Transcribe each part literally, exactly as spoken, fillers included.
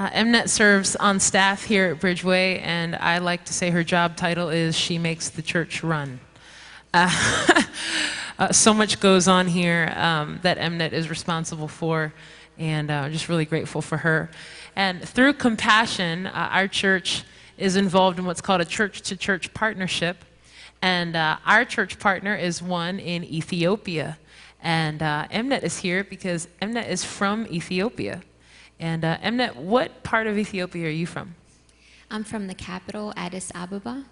Uh, Emnet serves on staff here at Bridgeway, and I like to say her job title is She Makes the Church Run. Uh, uh, so much goes on here um, that Emnet is responsible for, and I'm uh, just really grateful for her. And through Compassion, uh, our church is involved in what's called a church-to-church partnership, and uh, our church partner is one in Ethiopia. And uh, Emnet is here because Emnet is from Ethiopia. And uh, Emnet, what part of Ethiopia are you from? I'm from the capital, Addis Ababa.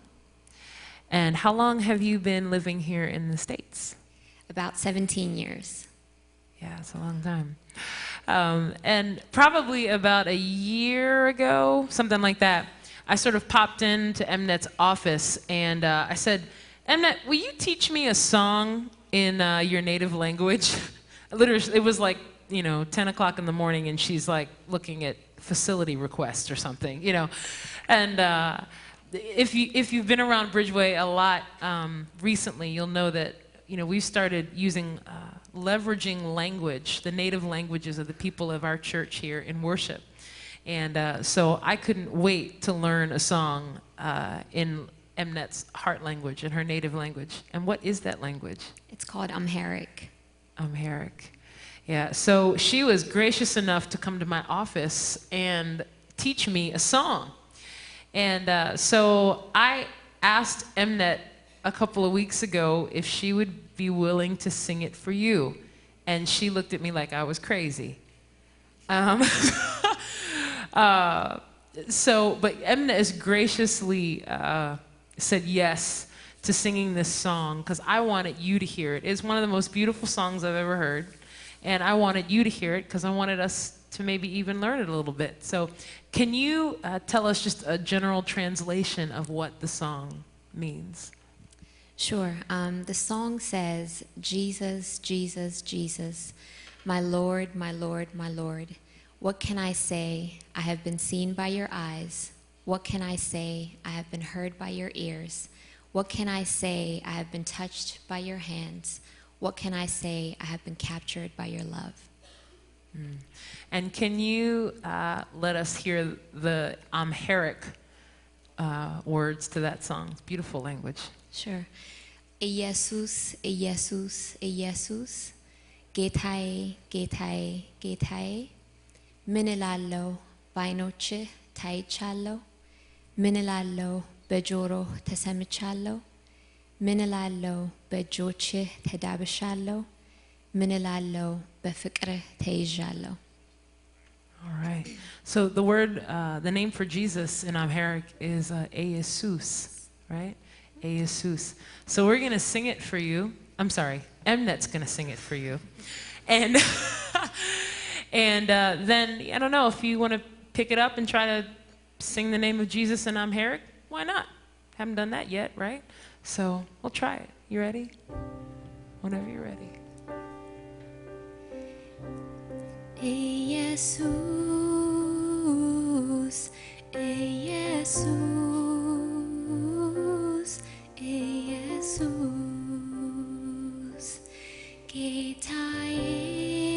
And how long have you been living here in the States? About seventeen years. Yeah, it's a long time. Um, and probably about a year ago, something like that, I sort of popped into Emnet's office and uh, I said, Emnet, will you teach me a song in uh, your native language? Literally, it was like, you know, ten o'clock in the morning, and she's like looking at facility requests or something, you know. And uh, if you if you've been around Bridgeway a lot um, recently, you'll know that you know we've started using uh, leveraging language, the native languages of the people of our church here in worship. And uh, so I couldn't wait to learn a song uh, in Emnet's heart language, in her native language. And what is that language? It's called Amharic. Amharic. Yeah, so she was gracious enough to come to my office and teach me a song. And uh, so I asked Emnet a couple of weeks ago if she would be willing to sing it for you. And she looked at me like I was crazy. Um, uh, so, but Emnet has graciously uh, said yes to singing this song because I wanted you to hear it. It's one of the most beautiful songs I've ever heard. And I wanted you to hear it because I wanted us to maybe even learn it a little bit. So can you uh, tell us just a general translation of what the song means? Sure. Um, the song says, Jesus, Jesus, Jesus, my Lord, my Lord, my Lord, what can I say? I have been seen by your eyes. What can I say? I have been heard by your ears. What can I say? I have been touched by your hands. What can I say? I have been captured by your love. Mm. And can you uh, let us hear the Amharic uh, words to that song? It's beautiful language. Sure. Eyesus, Eyesus, Eyesus, Getai, Getai, Getai, Minilalo, Vainoche, Taichalo, Minilalo, Bejoro, Tesemichalo, Minilalo, Bejoche, Tedabishalo, Minilalo, Befikre, Tejalo. All right. So the word, uh, the name for Jesus in Amharic is uh, Eyesus, right? Eyesus. So we're going to sing it for you. I'm sorry, Emnet's going to sing it for you. And, and uh, then, I don't know, if you want to pick it up and try to sing the name of Jesus in Amharic, why not? Haven't done that yet, right? So we'll try it. You ready? Whenever you're ready. Eyesus, Eyesus, Eyesus, Getae,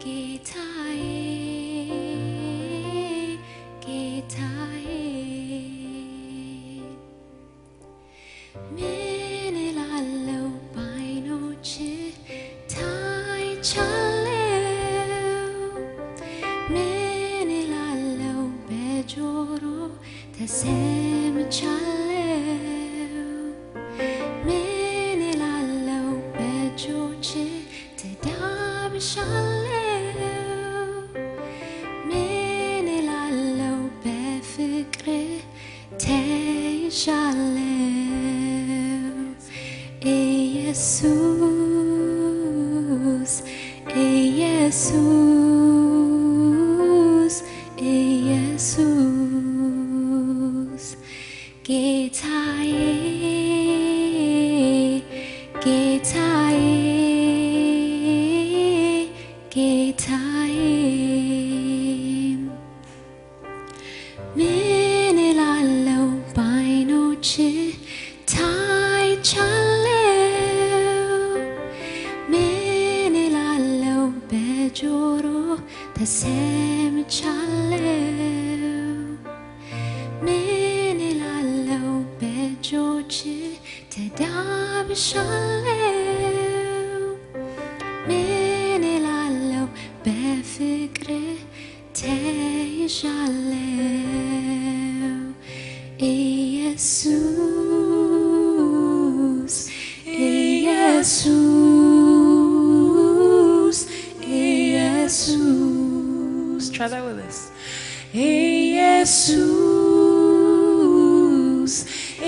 Getae, Getae. Minilalo by noche, tai chaleo. Minilalo bejoro, tesem chaleo. Minilalo bejoche, te dab chaleo. Minilalo befikre, te chaleo. Eyesus, Eyesus, Eyesus, Getae, Getae, Getae, Minilalo by noche, tai chale. ጆሮ ተሰምቻለሁ ምን እላለሁ በእጆች ተዳብሻለሁ ምን እላለሁ በፍቅር ተይዣለሁ ኢየሱስ ኢየሱስ Try that with us. Eyesus,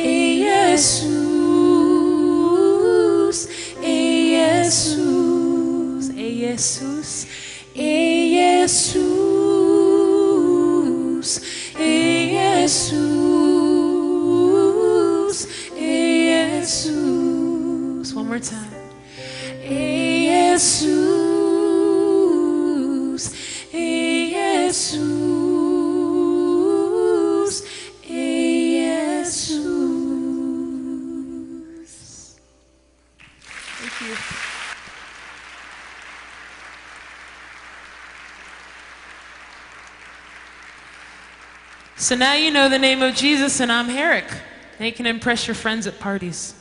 Eyesus, Eyesus, Eyesus, Eyesus, Eyesus, Eyesus. One more time. Eyesus. Jesus, Jesus. Thank you. So now you know the name of Jesus in Amharic. Now you can impress your friends at parties.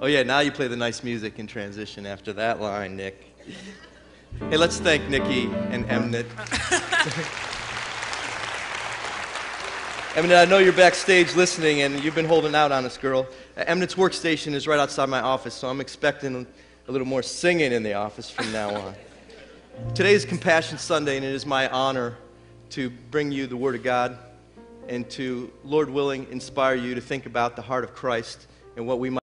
Oh yeah, now you play the nice music in transition after that line, Nick. Hey, let's thank Nikki and Emnet. Emnet, I know you're backstage listening and you've been holding out on us, girl. Emnet's workstation is right outside my office, so I'm expecting a little more singing in the office from now on. Today is Compassion Sunday, and it is my honor to bring you the Word of God and to, Lord willing, inspire you to think about the heart of Christ and what we might